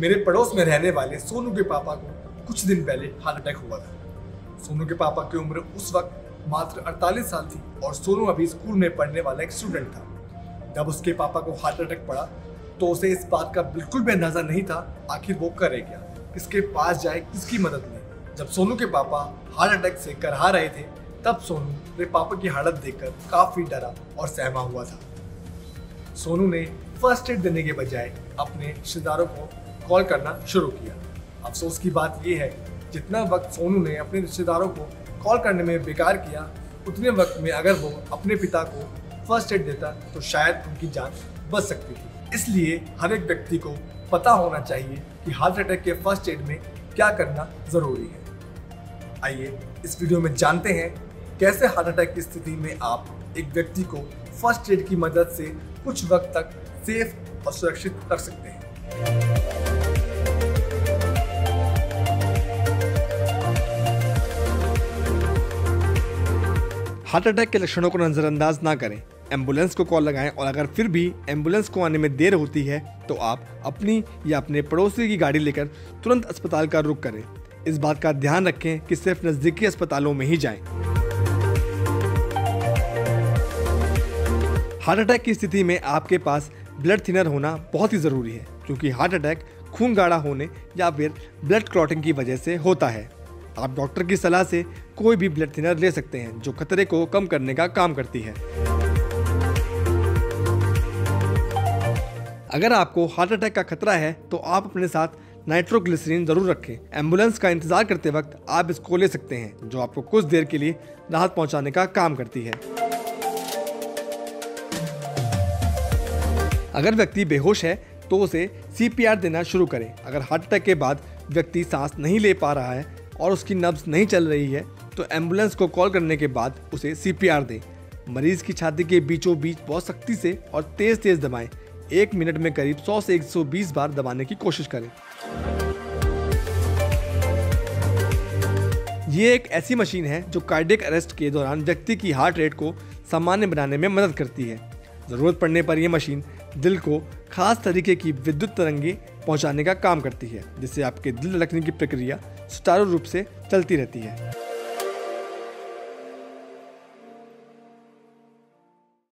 मेरे पड़ोस में रहने वाले सोनू के पापा को कुछ दिन पहले हार्ट अटैक हुआ था। सोनू के पापा की उम्र उस वक्त मात्र 48 साल थी और सोनू अभी स्कूल में पढ़ने वाला एक स्टूडेंट था। जब उसके पापा को हार्ट अटैक पड़ा तो उसे इस बात का बिल्कुल भी अंदाजा नहीं था आखिर वो करे क्या, किसके पास जाए, किसकी मदद ले। जब सोनू के पापा हार्ट अटैक से करहा रहे थे तब सोनू अपने पापा की हालत देखकर काफ़ी डरा और सहमा हुआ था। सोनू ने फर्स्ट एड देने के बजाय अपने रिश्तेदारों को कॉल करना शुरू किया। अफसोस की बात यह है, जितना वक्त सोनू ने अपने रिश्तेदारों को कॉल करने में बेकार किया, उतने वक्त में अगर वो अपने पिता को फर्स्ट एड देता तो शायद उनकी जान बच सकती थी। इसलिए हर एक व्यक्ति को पता होना चाहिए कि हार्ट अटैक के फर्स्ट एड में क्या करना ज़रूरी है। आइए इस वीडियो में जानते हैं कैसे हार्ट अटैक की स्थिति में आप एक व्यक्ति को फर्स्ट एड की मदद से कुछ वक्त तक सेफ और सुरक्षित रख सकते हैं। हार्ट अटैक के लक्षणों को नज़रअंदाज ना करें, एम्बुलेंस को कॉल लगाएं और अगर फिर भी एम्बुलेंस को आने में देर होती है तो आप अपनी या अपने पड़ोसी की गाड़ी लेकर तुरंत अस्पताल का रुख करें। इस बात का ध्यान रखें कि सिर्फ नज़दीकी अस्पतालों में ही जाएं। हार्ट अटैक की स्थिति में आपके पास ब्लड थिनर होना बहुत ही ज़रूरी है, क्योंकि हार्ट अटैक खून गाढ़ा होने या फिर ब्लड क्लॉटिंग की वजह से होता है। आप डॉक्टर की सलाह से कोई भी ब्लड थिनर ले सकते हैं जो खतरे को कम करने का काम करती है। अगर आपको हार्ट अटैक का खतरा है तो आप अपने साथ नाइट्रोग्लिसरीन ज़रूर रखें। एम्बुलेंस का इंतज़ार करते वक्त आप इसको ले सकते हैं, जो आपको कुछ देर के लिए राहत पहुँचाने का काम करती है। अगर व्यक्ति बेहोश है तो उसे सीपीआर देना शुरू करें। अगर हार्ट अटैक के बाद व्यक्ति सांस नहीं ले पा रहा है और उसकी नब्ज़ नहीं चल रही है तो एम्बुलेंस को कॉल करने के बाद उसे सीपीआर दें। मरीज़ की छाती के बीचों बीच बहुत सख्ती से और तेज़ दबाएं। 1 मिनट में करीब 100 से 120 बार दबाने की कोशिश करें। ये एक ऐसी मशीन है जो कार्डियक अरेस्ट के दौरान व्यक्ति की हार्ट रेट को सामान्य बनाने में मदद करती है। ज़रूरत पड़ने पर यह मशीन दिल को खास तरीके की विद्युत तरंगें पहुंचाने का काम करती है, जिससे आपके दिल धड़कने की प्रक्रिया सुचारू रूप से चलती रहती है।